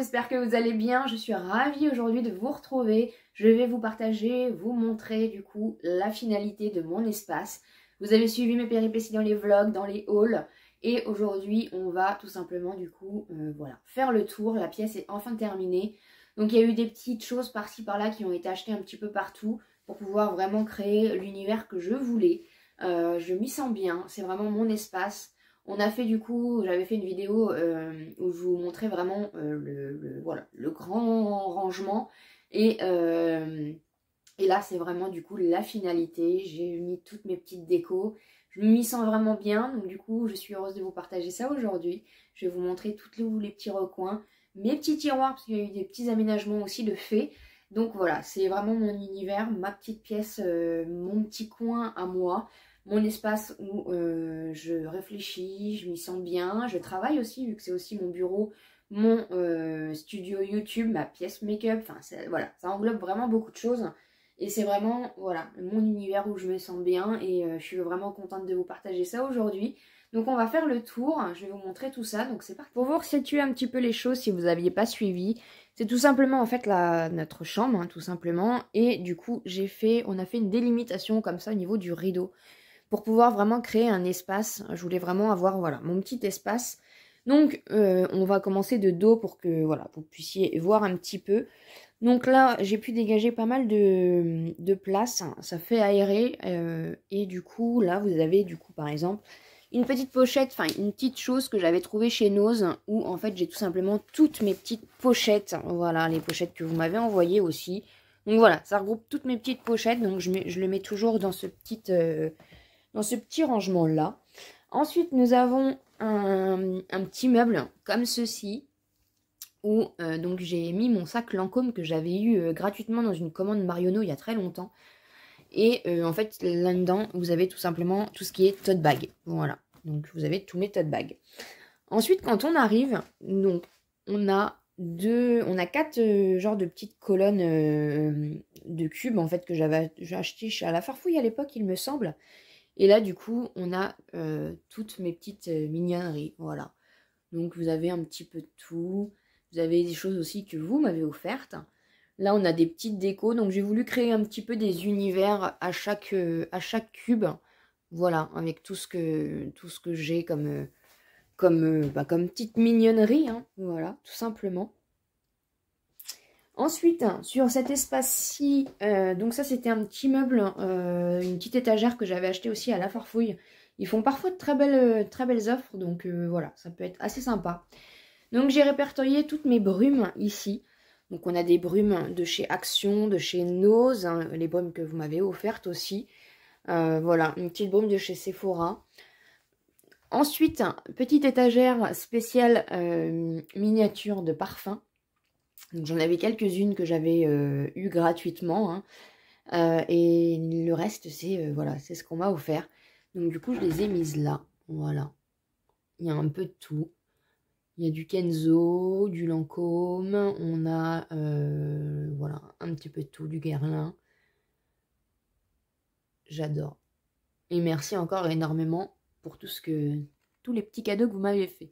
j'espère que vous allez bien, je suis ravie aujourd'hui de vous retrouver. Je vais vous partager, vous montrer du coup la finalité de mon espace. Vous avez suivi mes péripéties dans les vlogs, dans les hauls, et aujourd'hui on va tout simplement du coup voilà, faire le tour. La pièce est enfin terminée, donc il y a eu des petites choses par-ci par-là qui ont été achetées un petit peu partout pour pouvoir vraiment créer l'univers que je voulais. Je m'y sens bien, c'est vraiment mon espace. On a fait du coup, j'avais fait une vidéo où je vous montrais vraiment voilà, le grand rangement et là c'est vraiment du coup la finalité. J'ai mis toutes mes petites décos, je m'y sens vraiment bien, donc du coup je suis heureuse de vous partager ça aujourd'hui. Je vais vous montrer tous les petits recoins, mes petits tiroirs, parce qu'il y a eu des petits aménagements aussi de fait. Donc voilà, c'est vraiment mon univers, ma petite pièce, mon petit coin à moi. Mon espace où je réfléchis, je m'y sens bien, je travaille aussi, vu que c'est aussi mon bureau, mon studio YouTube, ma pièce make-up, enfin voilà, ça englobe vraiment beaucoup de choses. Et c'est vraiment, voilà, mon univers où je me sens bien et je suis vraiment contente de vous partager ça aujourd'hui. Donc on va faire le tour, je vais vous montrer tout ça, donc c'est parti. Pour vous resituer un petit peu les choses si vous n'aviez pas suivi, c'est tout simplement en fait notre chambre, hein, tout simplement. Et du coup on a fait une délimitation comme ça au niveau du rideau, pour pouvoir vraiment créer un espace. Je voulais vraiment avoir, voilà, mon petit espace. Donc on va commencer de dos pour que, voilà, vous puissiez voir un petit peu. Donc là j'ai pu dégager pas mal de place, ça fait aérer et du coup là vous avez du coup par exemple une petite pochette, enfin une petite chose que j'avais trouvée chez Noz, où en fait j'ai tout simplement toutes mes petites pochettes, voilà, les pochettes que vous m'avez envoyées aussi. Donc voilà, ça regroupe toutes mes petites pochettes, donc je le mets toujours dans ce petit... dans ce petit rangement là. Ensuite nous avons un petit meuble comme ceci où donc j'ai mis mon sac Lancôme que j'avais eu gratuitement dans une commande Mariono il y a très longtemps. Et en fait là dedans vous avez tout simplement tout ce qui est tote bag. Voilà, donc vous avez tous mes tote bags. Ensuite quand on arrive, donc on a quatre genres de petites colonnes de cubes en fait que j'avais acheté à la Farfouille à l'époque il me semble. Et là, du coup, on a toutes mes petites mignonneries, voilà. Donc, vous avez un petit peu de tout. Vous avez des choses aussi que vous m'avez offertes. Là, on a des petites décos. Donc, j'ai voulu créer un petit peu des univers à chaque cube. Voilà, avec tout ce que j'ai comme petite mignonnerie, hein, voilà, tout simplement. Ensuite, sur cet espace-ci, donc ça c'était un petit meuble, une petite étagère que j'avais acheté aussi à la Farfouille. Ils font parfois de très belles offres, donc voilà, ça peut être assez sympa. Donc j'ai répertorié toutes mes brumes ici. Donc on a des brumes de chez Action, de chez Noz, hein, les brumes que vous m'avez offertes aussi. Voilà, une petite brume de chez Sephora. Ensuite, petite étagère spéciale miniature de parfum. J'en avais quelques-unes que j'avais eues gratuitement, hein. Et le reste c'est voilà, c'est ce qu'on m'a offert. Donc du coup je les ai mises là, voilà. Il y a un peu de tout. Il y a du Kenzo, du Lancôme, on a voilà, un petit peu de tout, du Guerlain. J'adore. Et merci encore énormément pour tous les petits cadeaux que vous m'avez fait.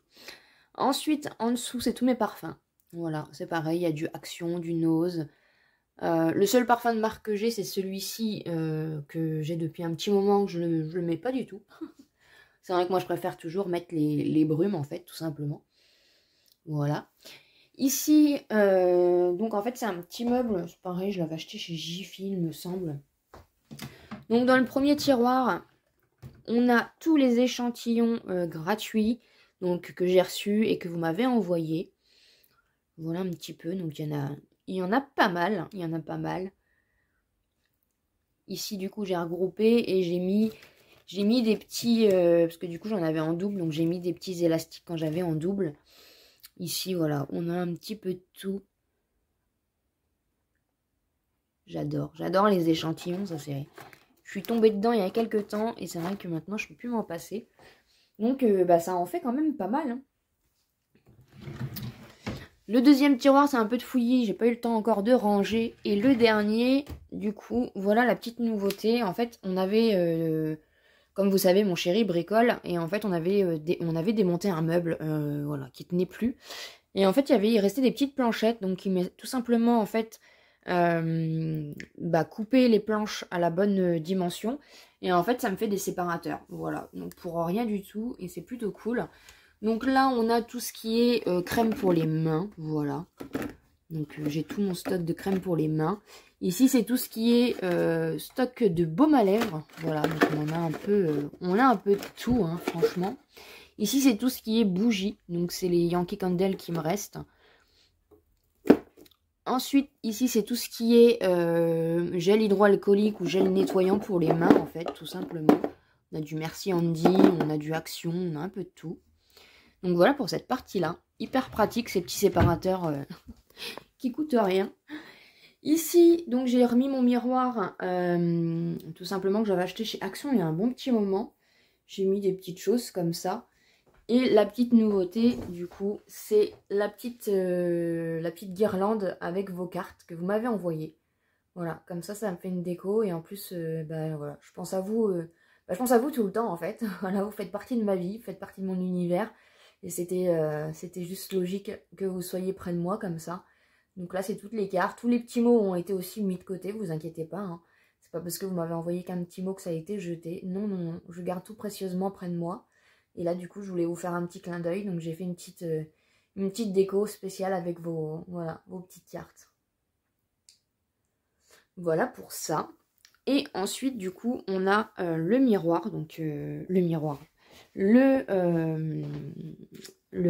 Ensuite, en dessous, c'est tous mes parfums. Voilà, c'est pareil, il y a du Action, du Noz. Le seul parfum de marque que j'ai, c'est celui-ci que j'ai depuis un petit moment, que je le mets pas du tout. C'est vrai que moi, je préfère toujours mettre les brumes, en fait, tout simplement. Voilà. Ici, donc en fait, c'est un petit meuble. C'est pareil, je l'avais acheté chez Jiffy, il me semble. Donc, dans le premier tiroir, on a tous les échantillons gratuits donc, que j'ai reçus et que vous m'avez envoyés. Voilà un petit peu, donc il y en a pas mal, il y en a pas mal. Ici du coup j'ai regroupé et j'ai mis des petits, parce que du coup j'en avais en double, donc j'ai mis des petits élastiques quand j'avais en double. Ici voilà, on a un petit peu de tout. J'adore les échantillons, ça c'est vrai. Je suis tombée dedans il y a quelques temps et c'est vrai que maintenant je ne peux plus m'en passer. Donc bah, ça en fait quand même pas mal, hein. Le deuxième tiroir, c'est un peu de fouillis, j'ai pas eu le temps encore de ranger. Et le dernier, du coup, voilà la petite nouveauté. En fait, on avait, comme vous savez, mon chéri bricole. Et en fait, on avait démonté un meuble voilà, qui tenait plus. Et en fait, il restait des petites planchettes. Donc, il m'a tout simplement, en fait, coupé les planches à la bonne dimension. Et en fait, ça me fait des séparateurs. Voilà. Donc, pour rien du tout. Et c'est plutôt cool. Donc là, on a tout ce qui est crème pour les mains. Voilà. Donc, j'ai tout mon stock de crème pour les mains. Ici, c'est tout ce qui est stock de baume à lèvres. Voilà. Donc, on a un peu de tout, hein, franchement. Ici, c'est tout ce qui est bougie. Donc, c'est les Yankee Candle qui me restent. Ensuite, ici, c'est tout ce qui est gel hydroalcoolique ou gel nettoyant pour les mains, en fait, tout simplement. On a du Merci Handy, on a du Action, on a un peu de tout. Donc, voilà pour cette partie-là. Hyper pratique, ces petits séparateurs qui coûtent rien. Ici, donc, j'ai remis mon miroir, tout simplement, que j'avais acheté chez Action il y a un bon petit moment. J'ai mis des petites choses comme ça. Et la petite nouveauté, du coup, c'est la petite guirlande avec vos cartes que vous m'avez envoyées. Voilà, comme ça, ça me fait une déco. Et en plus, voilà, je pense à vous. Je pense à vous tout le temps, en fait. Voilà, vous faites partie de ma vie, vous faites partie de mon univers. Et c'était juste logique que vous soyez près de moi, comme ça. Donc là, c'est toutes les cartes. Tous les petits mots ont été aussi mis de côté, vous inquiétez pas, hein. C'est pas parce que vous m'avez envoyé qu'un petit mot que ça a été jeté. Non, non, non. Je garde tout précieusement près de moi. Et là, du coup, je voulais vous faire un petit clin d'œil. Donc, j'ai fait une petite déco spéciale avec vos petites cartes. Voilà pour ça. Et ensuite, du coup, on a le miroir. Donc, le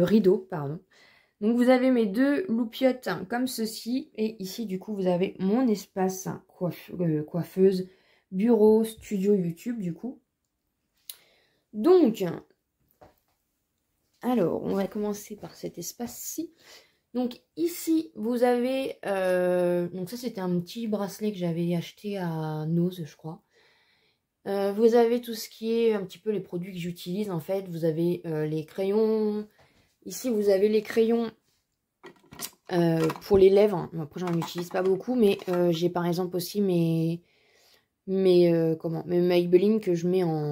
rideau, pardon. Donc, vous avez mes deux loupiottes, hein, comme ceci. Et ici, du coup, vous avez mon espace coiffeuse, bureau, studio YouTube, du coup. Donc... Alors, on va commencer par cet espace-ci. Donc ici, vous avez... donc ça, c'était un petit bracelet que j'avais acheté à Noz, je crois. Vous avez tout ce qui est un petit peu les produits que j'utilise, en fait. Vous avez les crayons. Ici, vous avez les crayons pour les lèvres. Après, j'en utilise pas beaucoup, mais j'ai par exemple aussi mes Maybelline que je mets en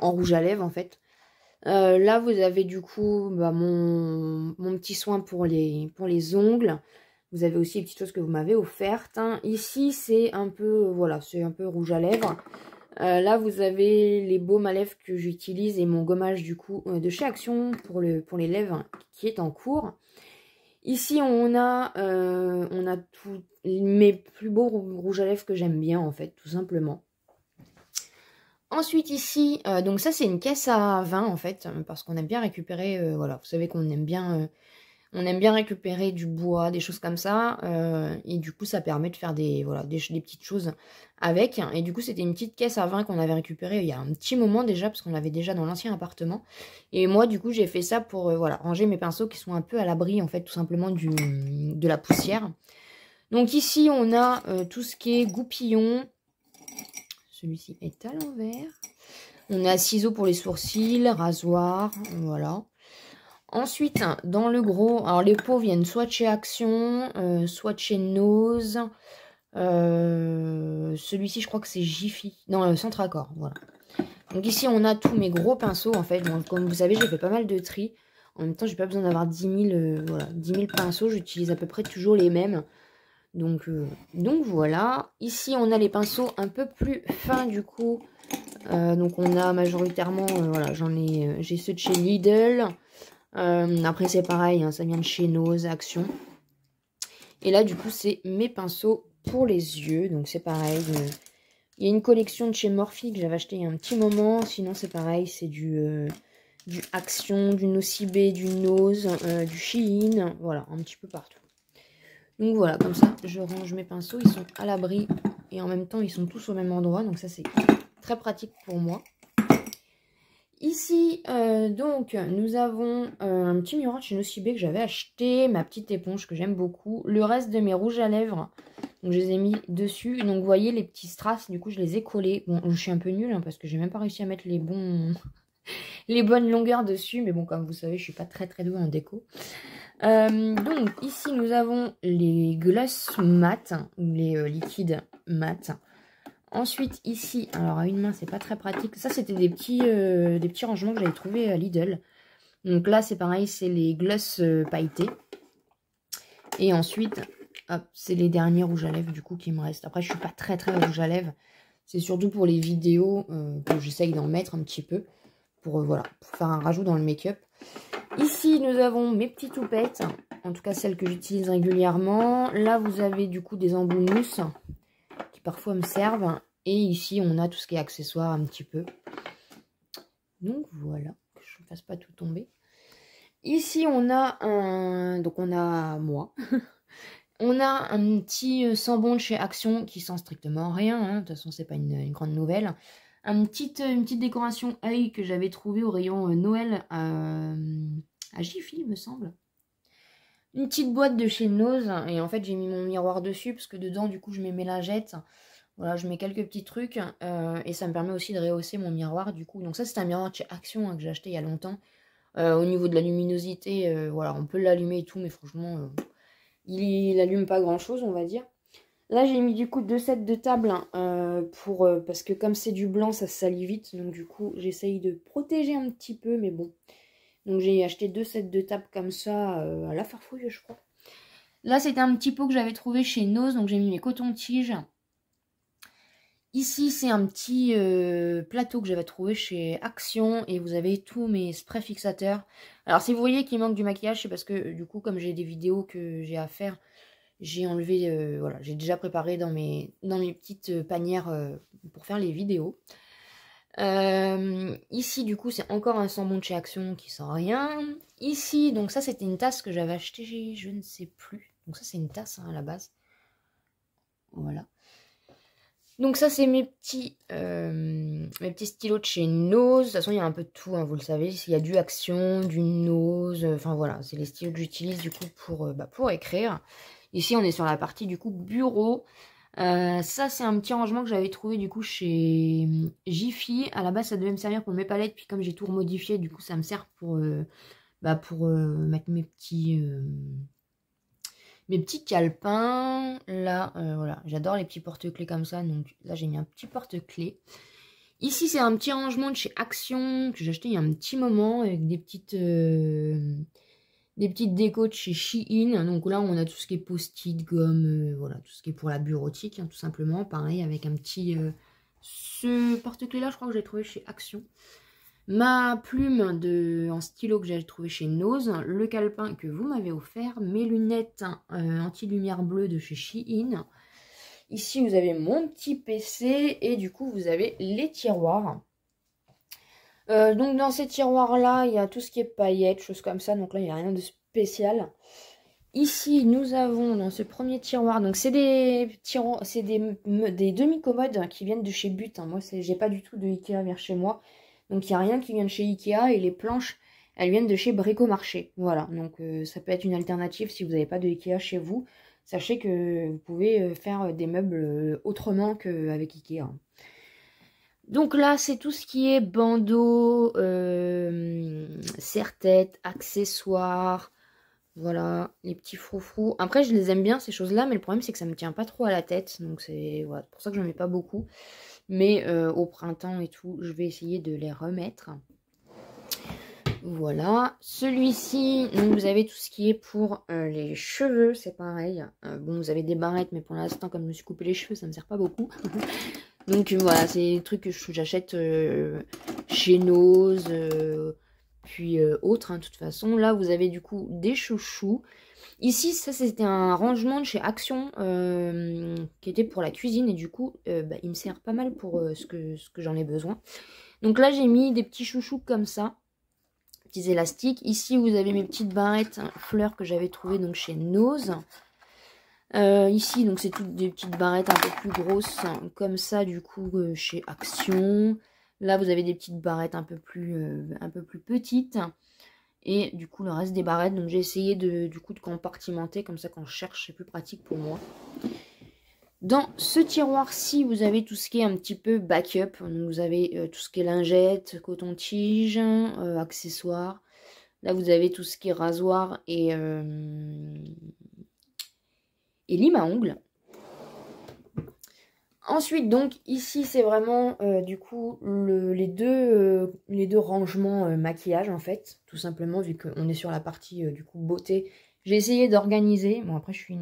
rouge à lèvres, en fait. Là, vous avez du coup mon petit soin pour les ongles. Vous avez aussi les petites choses que vous m'avez offertes. Hein. Ici, c'est un peu rouge à lèvres. Là, vous avez les baumes à lèvres que j'utilise et mon gommage du coup de chez Action pour les lèvres, hein, qui est en cours. Ici, on a tous mes plus beaux rouges à lèvres que j'aime bien, en fait, tout simplement. Ensuite ici, donc ça c'est une caisse à vin, en fait, parce qu'on aime bien récupérer, vous savez qu'on aime bien récupérer du bois, des choses comme ça, et du coup ça permet de faire des petites choses avec, et du coup c'était une petite caisse à vin qu'on avait récupérée il y a un petit moment déjà, parce qu'on l'avait déjà dans l'ancien appartement, et moi du coup j'ai fait ça pour ranger mes pinceaux qui sont un peu à l'abri, en fait, tout simplement de la poussière. Donc ici on a tout ce qui est goupillon. Celui-ci est à l'envers. On a ciseaux pour les sourcils, rasoir, voilà. Ensuite, dans le gros, alors les pots viennent soit de chez Action, soit de chez Noz. Celui-ci, je crois que c'est Jiffy. Non, Centre Accord, voilà. Donc ici, on a tous mes gros pinceaux, en fait. Donc, comme vous savez, j'ai fait pas mal de tri. En même temps, j'ai pas besoin d'avoir 10 000 pinceaux. J'utilise à peu près toujours les mêmes. Donc voilà, ici on a les pinceaux un peu plus fins du coup, donc on a majoritairement, j'ai ceux de chez Lidl, après c'est pareil, hein, ça vient de chez Noz, Action, et là du coup c'est mes pinceaux pour les yeux, donc c'est pareil, il y a une collection de chez Morphe que j'avais acheté il y a un petit moment, sinon c'est pareil, c'est du Action, du Nocibé, du Noz, du Shein, voilà, un petit peu partout. Donc voilà, comme ça, je range mes pinceaux. Ils sont à l'abri et en même temps, ils sont tous au même endroit. Donc ça, c'est très pratique pour moi. Ici, donc, nous avons un petit miroir de chez Nocibé que j'avais acheté. Ma petite éponge que j'aime beaucoup. Le reste de mes rouges à lèvres, donc je les ai mis dessus. Donc, vous voyez, les petits strass, du coup, je les ai collés. Bon, je suis un peu nulle hein, parce que j'ai même pas réussi à mettre les bonnes longueurs dessus. Mais bon, comme vous savez, je suis pas très, très douée en déco. Donc ici nous avons les gloss mat, ou les liquides mat. Ensuite ici, alors à une main c'est pas très pratique, ça c'était des petits rangements que j'avais trouvé à Lidl. Donc là, c'est pareil, c'est les gloss pailletés. Et ensuite, c'est les derniers rouges à lèvres, du coup, qui me restent. Après, je suis pas très, très rouge à lèvres. C'est surtout pour les vidéos que j'essaye d'en mettre un petit peu. Pour, voilà, pour faire un rajout dans le make-up. Ici, nous avons mes petites toupettes. En tout cas, celles que j'utilise régulièrement. Là, vous avez du coup des embouts mousse qui parfois me servent. Et ici, on a tout ce qui est accessoire un petit peu. Donc, voilà. Que je ne fasse pas tout tomber. Ici, on a un... Donc, on a moi. On a un petit sambon de chez Action qui sent strictement rien. Hein. De toute façon, c'est pas une grande nouvelle. Une petite décoration œil que j'avais trouvée au rayon Noël à Jiffy, il me semble. Une petite boîte de chez Nose. Et en fait, j'ai mis mon miroir dessus parce que dedans, du coup, je mets mes lingettes. Voilà, je mets quelques petits trucs. Et ça me permet aussi de rehausser mon miroir, du coup. Donc ça, c'est un miroir de chez Action hein, que j'ai acheté il y a longtemps. Au niveau de la luminosité, voilà, on peut l'allumer et tout. Mais franchement... il n'allume pas grand chose, on va dire. Là, j'ai mis du coup 2 sets de table. Parce que comme c'est du blanc, ça se salit vite. Donc du coup, j'essaye de protéger un petit peu. Mais bon. Donc j'ai acheté 2 sets de table comme ça. À la farfouille, je crois. Là, c'était un petit pot que j'avais trouvé chez Nose. Donc j'ai mis mes cotons-tiges. Ici, c'est un petit plateau que j'avais trouvé chez Action. Et vous avez tous mes sprays fixateurs. Alors, si vous voyez qu'il manque du maquillage, c'est parce que, du coup, comme j'ai des vidéos que j'ai à faire, j'ai enlevé... voilà, j'ai déjà préparé dans mes petites panières pour faire les vidéos. Ici, du coup, c'est encore un sambon de chez Action qui sent rien. Ici, donc ça, c'était une tasse que j'avais achetée, je ne sais plus. Donc ça, c'est une tasse, hein, à la base. Voilà. Donc ça, c'est mes petits stylos de chez Nose. De toute façon, il y a un peu de tout, hein, vous le savez. Il y a du Action, du Nose. Enfin, voilà, c'est les stylos que j'utilise, du coup, pour écrire. Ici, on est sur la partie, du coup, bureau. Ça, c'est un petit rangement que j'avais trouvé, du coup, chez Jiffy. À la base, ça devait me servir pour mes palettes. Puis, comme j'ai tout remodifié, du coup, ça me sert pour mettre mes petits... Mes petits calepins, là, voilà, j'adore les petits porte-clés comme ça, donc là j'ai mis un petit porte-clés. Ici c'est un petit rangement de chez Action que j'ai acheté il y a un petit moment avec des petites décos de chez Shein. Donc là on a tout ce qui est post-it, gomme, voilà, tout ce qui est pour la bureautique, hein, tout simplement. Pareil avec un petit... ce porte-clés là je crois que j'ai trouvé chez Action. Ma plume en stylo que j'ai trouvé chez Nose, le calepin que vous m'avez offert, mes lunettes anti-lumière bleue de chez Shein. Ici, vous avez mon petit PC et du coup, vous avez les tiroirs. Donc, dans ces tiroirs-là, il y a tout ce qui est paillettes, choses comme ça. Donc là, il n'y a rien de spécial. Ici, nous avons dans ce premier tiroir, donc c'est des demi-commodes qui viennent de chez But. Hein. Moi, j'ai pas du tout de Ikea vers chez moi. Donc, il n'y a rien qui vient de chez Ikea et les planches, elles viennent de chez Bricomarché. Voilà, donc ça peut être une alternative si vous n'avez pas de Ikea chez vous. Sachez que vous pouvez faire des meubles autrement qu'avec Ikea. Donc là, c'est tout ce qui est bandeau, serre-tête, accessoires, voilà, les petits froufrous. Après, je les aime bien ces choses-là, mais le problème, c'est que ça ne me tient pas trop à la tête. Donc, c'est voilà, pour ça que je n'en mets pas beaucoup. Mais au printemps et tout, je vais essayer de les remettre. Voilà. Celui-ci, vous avez tout ce qui est pour les cheveux, c'est pareil. Bon, vous avez des barrettes, mais pour l'instant, comme je me suis coupé les cheveux, ça ne me sert pas beaucoup. Donc voilà, c'est des trucs que j'achète chez Nose, puis autres, hein, de toute façon. Là, vous avez du coup des chouchous. Ici, ça c'était un rangement de chez Action qui était pour la cuisine et du coup, il me sert pas mal pour ce que j'en ai besoin. Donc là, j'ai mis des petits chouchous comme ça, petits élastiques. Ici, vous avez mes petites barrettes fleurs que j'avais trouvées donc chez Nose. Ici, donc c'est toutes des petites barrettes un peu plus grosses comme ça du coup chez Action. Là, vous avez des petites barrettes un peu plus petites. Et du coup, le reste des barrettes. Donc, j'ai essayé de compartimenter. Comme ça, quand je cherche, c'est plus pratique pour moi. Dans ce tiroir-ci, vous avez tout ce qui est un petit peu backup. Donc, vous avez tout ce qui est lingettes, coton-tige, accessoires. Là, vous avez tout ce qui est rasoir et lime à ongles. Ensuite, donc, ici, c'est vraiment, du coup, les deux rangements maquillage, en fait. Tout simplement, vu qu'on est sur la partie, du coup, beauté. J'ai essayé d'organiser. Bon, après, je suis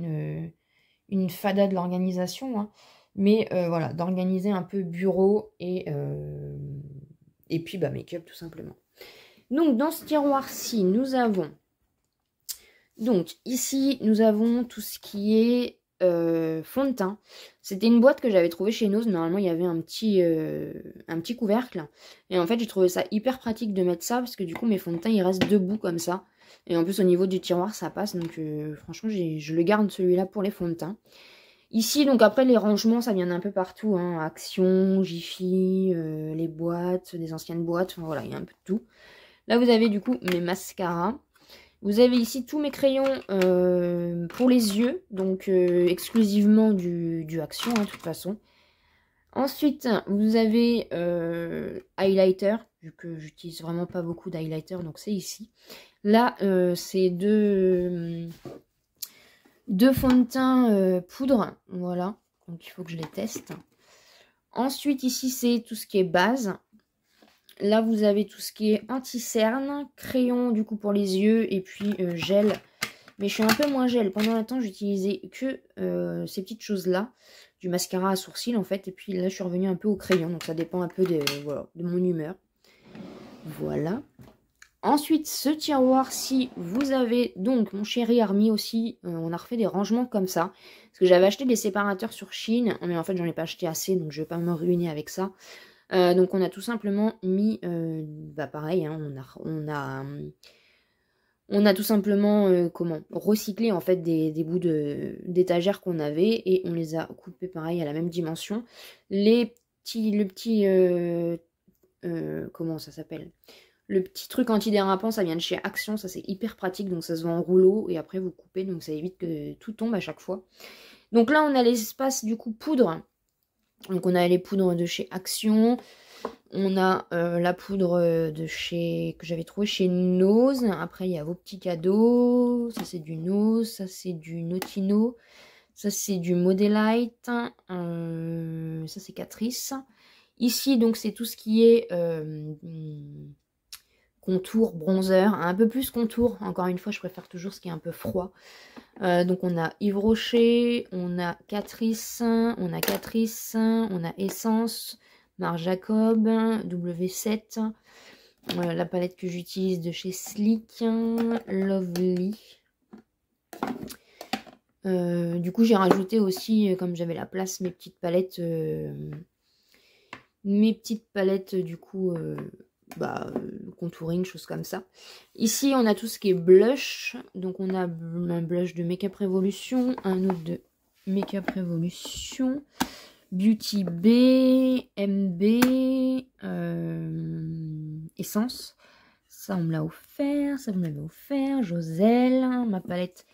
une fada de l'organisation, hein. Mais, voilà, d'organiser un peu bureau et puis, bah, make-up, tout simplement. Donc, dans ce tiroir-ci, nous avons... Donc, ici, nous avons tout ce qui est... fond de teint. C'était une boîte que j'avais trouvée chez Noz. Normalement il y avait un petit couvercle, et en fait j'ai trouvé ça hyper pratique de mettre ça, parce que du coup mes fonds de teint ils restent debout comme ça, et en plus au niveau du tiroir ça passe. Donc franchement je le garde, celui-là, pour les fonds de teint. Ici donc après les rangements ça vient d'un peu partout, hein. Action, Jiffy, les boîtes, des anciennes boîtes, enfin voilà, il y a un peu de tout. Là vous avez du coup mes mascaras. Vous avez ici tous mes crayons pour les yeux, donc exclusivement du Action, hein, de toute façon. Ensuite, vous avez highlighter, vu que j'utilise vraiment pas beaucoup d'highlighter, donc c'est ici. Là, c'est deux fonds de teint poudre, voilà, donc il faut que je les teste. Ensuite, ici, c'est tout ce qui est base. Là, vous avez tout ce qui est anti-cerne, crayon du coup pour les yeux, et puis gel. Mais je suis un peu moins gel. Pendant un temps, j'utilisais que ces petites choses-là, du mascara à sourcils en fait. Et puis là, je suis revenue un peu au crayon. Donc ça dépend un peu voilà, de mon humeur. Voilà. Ensuite, ce tiroir-ci, vous avez donc mon chéri Army aussi. On a refait des rangements comme ça. Parce que j'avais acheté des séparateurs sur Chine. Mais en fait, j'en ai pas acheté assez, donc je vais pas me ruiner avec ça. Donc on a tout simplement mis, bah pareil, hein, on a tout simplement recyclé en fait des bouts d'étagères qu'on avait, et on les a coupés pareil à la même dimension. Comment ça s'appelle? Le petit truc antidérapant, ça vient de chez Action, ça c'est hyper pratique, donc ça se vend en rouleau et après vous coupez, donc ça évite que tout tombe à chaque fois. Donc là on a l'espace du coup poudre. Donc on a les poudres de chez Action, on a la poudre de chez que j'avais trouvée chez Noz. Après il y a vos petits cadeaux, ça c'est du Noz, ça c'est du Notino, ça c'est du Modelite, ça c'est Catrice. Ici donc c'est tout ce qui est contour, bronzer, un peu plus contour, encore une fois je préfère toujours ce qui est un peu froid. Donc on a Yves Rocher, on a Catrice, on a Essence, Marc Jacob, W7, la palette que j'utilise de chez Slick, Lovely. Du coup j'ai rajouté aussi, comme j'avais la place, mes petites palettes du coup... bah, contouring, choses comme ça. Ici on a tout ce qui est blush, donc on a un blush de Make Up Revolution, un autre de Make Up Revolution, Beauty B, MB, Essence, ça on me l'a offert, ça vous m'avez offert, Joselle, ma palette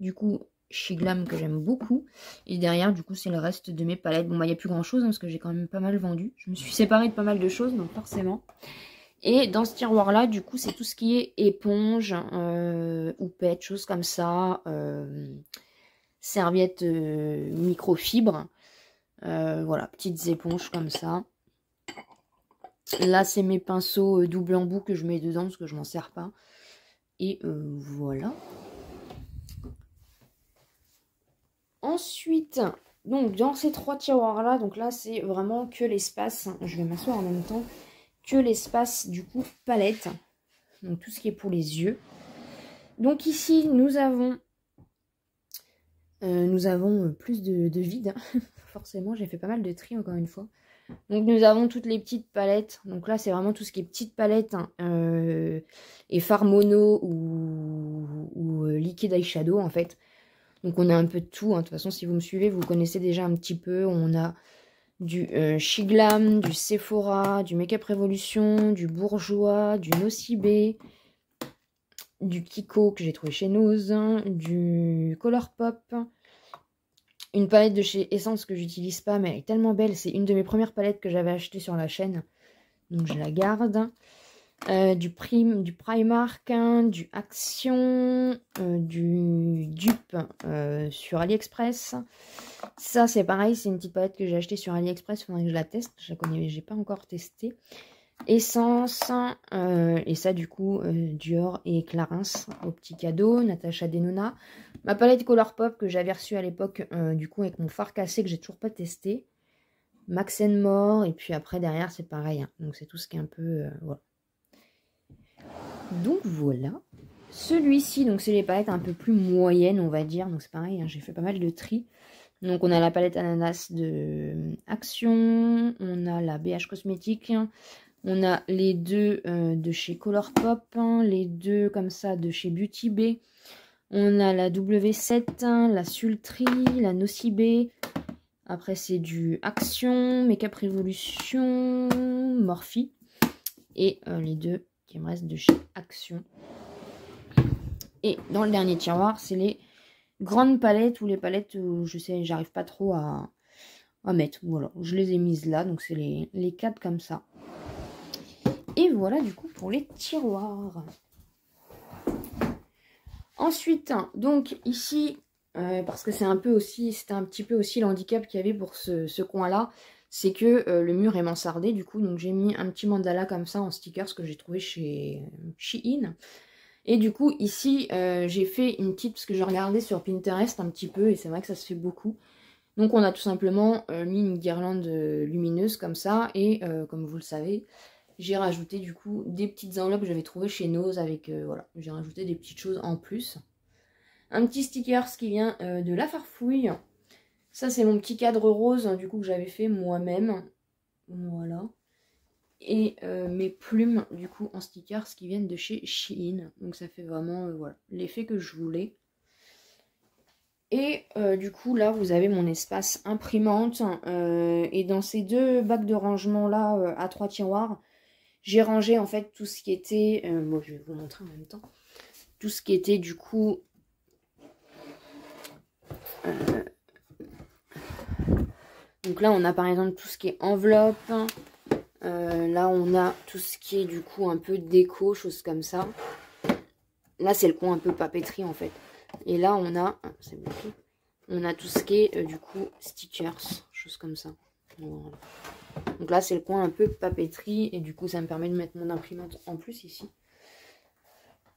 du coup Shiglam que j'aime beaucoup, et derrière du coup c'est le reste de mes palettes. Bon bah il n'y a plus grand chose, hein, parce que j'ai quand même pas mal vendu, je me suis séparée de pas mal de choses, donc forcément. Et dans ce tiroir là du coup c'est tout ce qui est éponge, houppette, choses comme ça, serviettes microfibres, voilà, petites éponges comme ça. Là c'est mes pinceaux double embout que je mets dedans parce que je m'en sers pas, et voilà. Ensuite, donc dans ces trois tiroirs-là, donc là c'est vraiment que l'espace, je vais m'asseoir en même temps, que l'espace du coup palette, donc tout ce qui est pour les yeux. Donc ici nous avons plus de vide, hein. Forcément j'ai fait pas mal de tri encore une fois. Donc nous avons toutes les petites palettes, donc là c'est vraiment tout ce qui est petites palettes, hein, et fard mono ou liquide eyeshadow en fait. Donc on a un peu de tout, hein. De toute façon si vous me suivez vous connaissez déjà un petit peu. On a du Shiglam, du Sephora, du Make Up Revolution, du Bourjois, du Nocibé, du Kiko que j'ai trouvé chez Noz, du Colourpop, une palette de chez Essence que j'utilise pas mais elle est tellement belle, c'est une de mes premières palettes que j'avais achetée sur la chaîne, donc je la garde. du Primark, hein, du Action, du dupe sur AliExpress. Ça c'est pareil, c'est une petite palette que j'ai achetée sur AliExpress, il faudrait que je la teste, je la connais mais j'ai pas encore testé. Essence, et ça du coup Dior et Clarins au petit cadeau, Natasha Denona. Ma palette Colourpop que j'avais reçue à l'époque du coup avec mon fard cassé que j'ai toujours pas testé. Max & More, et puis après derrière c'est pareil, hein. Donc c'est tout ce qui est un peu... voilà. Donc voilà, celui-ci, donc c'est les palettes un peu plus moyennes on va dire, donc c'est pareil, hein, j'ai fait pas mal de tri. Donc on a la palette Ananas de Action, on a la BH Cosmétique, hein, on a les deux de chez Colourpop, hein, les deux comme ça de chez Beauty Bay, on a la W7, hein, la Sultry, la Nocibé. Après c'est du Action, Makeup Revolution, Morphe et les deux qui me restent de chez Action. Et dans le dernier tiroir, c'est les grandes palettes ou les palettes où je sais, j'arrive pas trop à mettre. Voilà, je les ai mises là, donc c'est les quatre comme ça. Et voilà du coup pour les tiroirs. Ensuite, donc ici, parce que c'est un peu aussi, c'était un petit peu aussi l'handicap qu'il y avait pour ce coin-là, c'est que le mur est mansardé du coup, donc j'ai mis un petit mandala comme ça en stickers que j'ai trouvé chez Shein. Et du coup ici j'ai fait une petite, parce que je regardais sur Pinterest un petit peu et c'est vrai que ça se fait beaucoup. Donc on a tout simplement mis une guirlande lumineuse comme ça et comme vous le savez j'ai rajouté du coup des petites enveloppes que j'avais trouvées chez Noz avec, voilà, j'ai rajouté des petites choses en plus. Un petit stickers qui vient de La Farfouille. Ça c'est mon petit cadre rose du coup que j'avais fait moi-même. Voilà. Et mes plumes du coup en stickers qui viennent de chez Shein. Donc ça fait vraiment voilà, l'effet que je voulais. Et du coup là vous avez mon espace imprimante. Et dans ces deux bacs de rangement là à 3 tiroirs, j'ai rangé en fait tout ce qui était... bon, je vais vous montrer en même temps. Tout ce qui était du coup... donc là on a par exemple tout ce qui est enveloppe, là on a tout ce qui est du coup un peu déco, choses comme ça. Là c'est le coin un peu papeterie en fait. Et là on a, ah, c'est bloqué. On a tout ce qui est du coup stickers, choses comme ça. Voilà. Donc là c'est le coin un peu papeterie et du coup ça me permet de mettre mon imprimante en plus ici.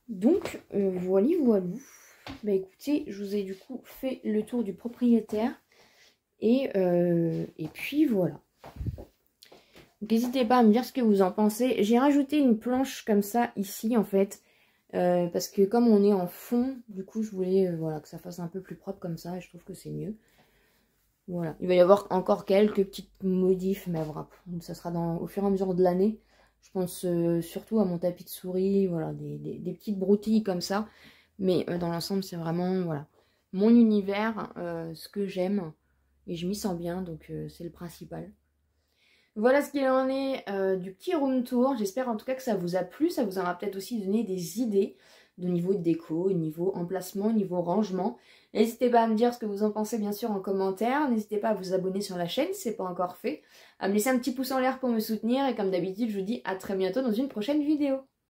Donc voilà, voilà. Bah écoutez, je vous ai du coup fait le tour du propriétaire. Et puis voilà. N'hésitez pas à me dire ce que vous en pensez. J'ai rajouté une planche comme ça ici en fait. Parce que comme on est en fond, du coup je voulais voilà, que ça fasse un peu plus propre comme ça. Et je trouve que c'est mieux. Voilà. Il va y avoir encore quelques petites modifs. Mais voilà, ça sera au fur et à mesure de l'année. Je pense surtout à mon tapis de souris. Voilà, des petites broutilles comme ça. Mais dans l'ensemble c'est vraiment voilà, mon univers, ce que j'aime. Et je m'y sens bien, donc c'est le principal. Voilà ce qu'il en est du petit room tour. J'espère en tout cas que ça vous a plu. Ça vous aura peut-être aussi donné des idées de niveau déco, niveau emplacement, niveau rangement. N'hésitez pas à me dire ce que vous en pensez bien sûr en commentaire. N'hésitez pas à vous abonner sur la chaîne si ce n'est pas encore fait. À me laisser un petit pouce en l'air pour me soutenir. Et comme d'habitude, je vous dis à très bientôt dans une prochaine vidéo.